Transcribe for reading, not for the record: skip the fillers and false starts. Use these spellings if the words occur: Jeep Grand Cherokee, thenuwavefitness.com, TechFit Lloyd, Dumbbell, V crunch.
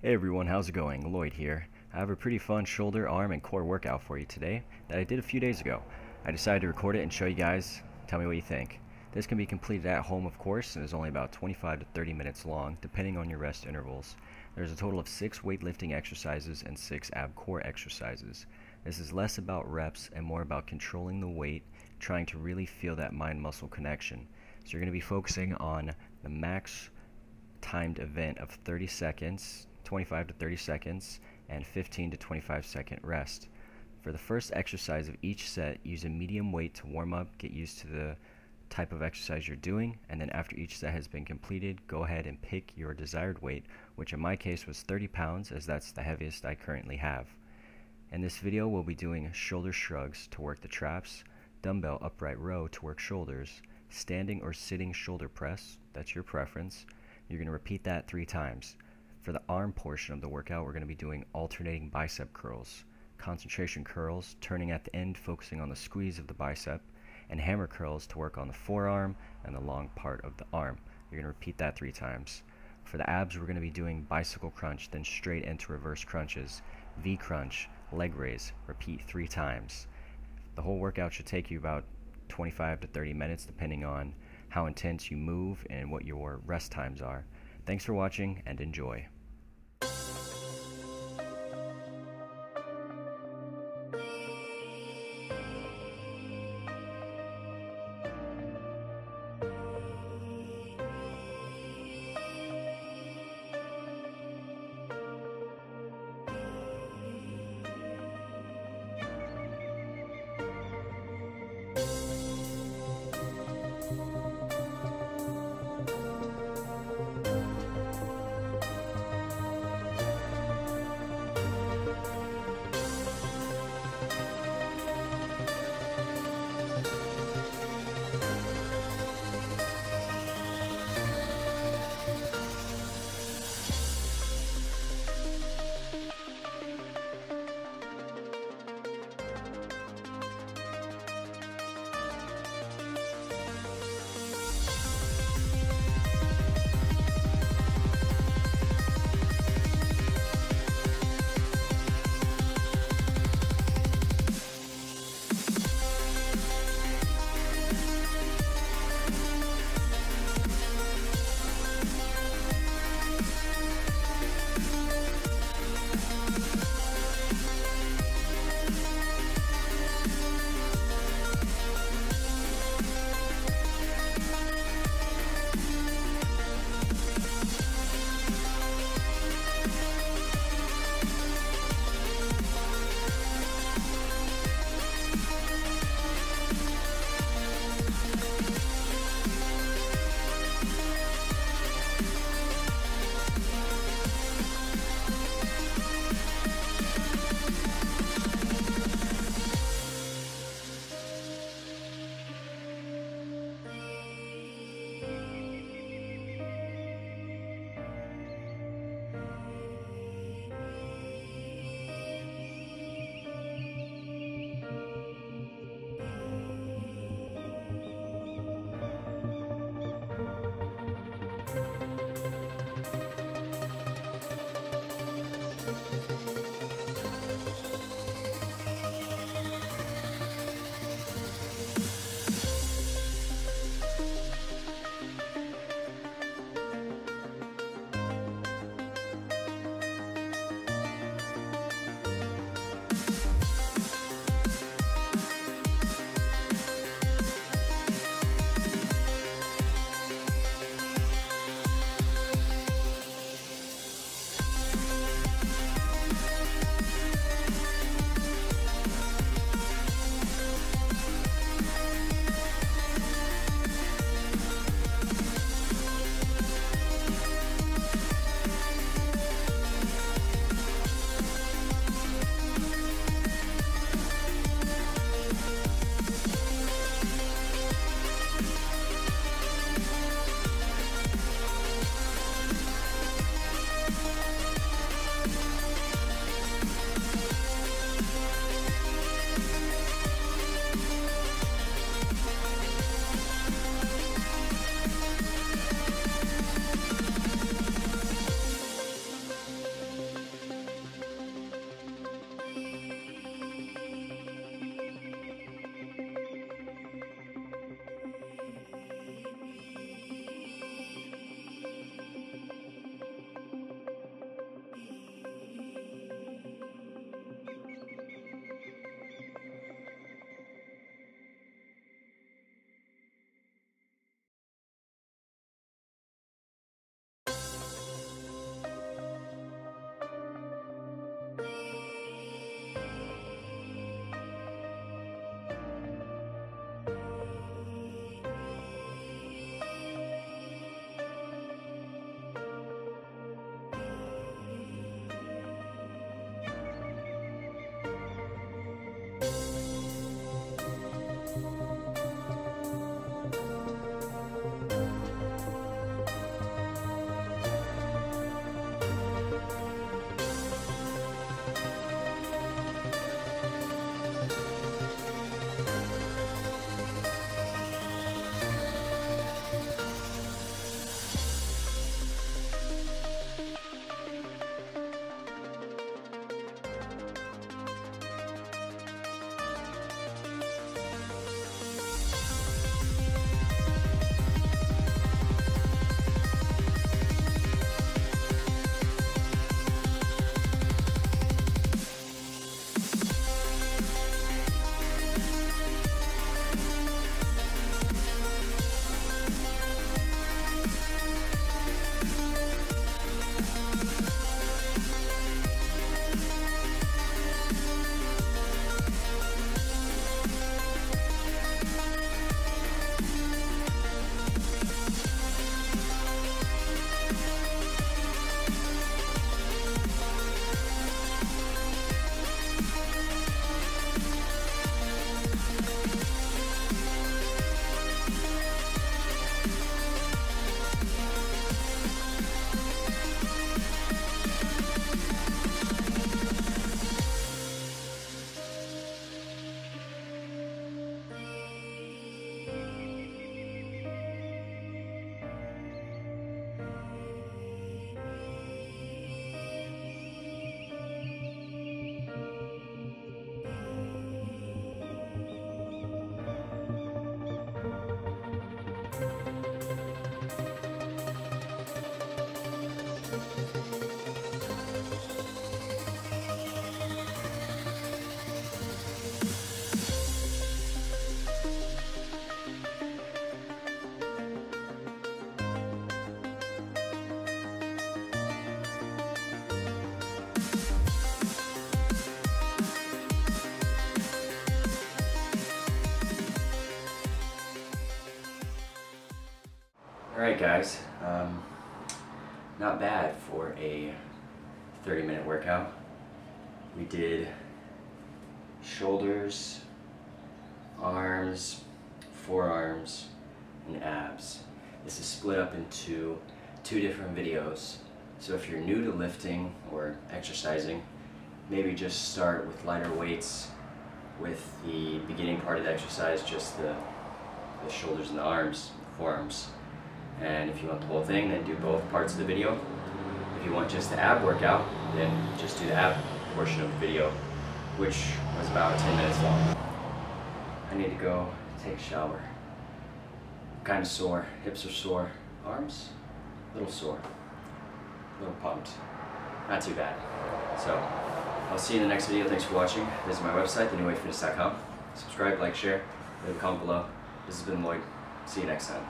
Hey everyone, how's it going? Lloyd here. I have a pretty fun shoulder, arm, and core workout for you today that I did a few days ago. I decided to record it and show you guys. Tell me what you think. This can be completed at home, of course, and is only about 25 to 30 minutes long, depending on your rest intervals. There's a total of 6 weightlifting exercises and 6 ab core exercises. This is less about reps and more about controlling the weight, trying to really feel that mind-muscle connection. So you're going to be focusing on the max timed event of 30 seconds, 25 to 30 seconds, and 15 to 25 second rest. For the first exercise of each set, use a medium weight to warm up, get used to the type of exercise you're doing, and then after each set has been completed, go ahead and pick your desired weight, which in my case was 30 pounds, as that's the heaviest I currently have. In this video, we'll be doing shoulder shrugs to work the traps, dumbbell upright row to work shoulders, standing or sitting shoulder press, that's your preference. You're going to repeat that 3 times. For the arm portion of the workout, we're going to be doing alternating bicep curls, concentration curls, turning at the end, focusing on the squeeze of the bicep, and hammer curls to work on the forearm and the long part of the arm. You're going to repeat that 3 times. For the abs, we're going to be doing bicycle crunch, then straight into reverse crunches, V crunch, leg raise, repeat 3 times. The whole workout should take you about 25 to 30 minutes, depending on how intense you move and what your rest times are. Thanks for watching and enjoy. Alright guys, not bad for a 30-minute workout. We did shoulders, arms, forearms, and abs. This is split up into two different videos. So if you're new to lifting or exercising, maybe just start with lighter weights with the beginning part of the exercise, just the shoulders and the arms, forearms. And if you want the whole thing, then do both parts of the video. If you want just the ab workout, then just do the ab portion of the video, which was about 10 minutes long. I need to go take a shower. I'm kind of sore, hips are sore, arms a little sore, a little pumped. Not too bad. So I'll see you in the next video. Thanks for watching. Visit my website, thenuwavefitness.com. Subscribe, like, share, leave a comment below. This has been Lloyd. See you next time.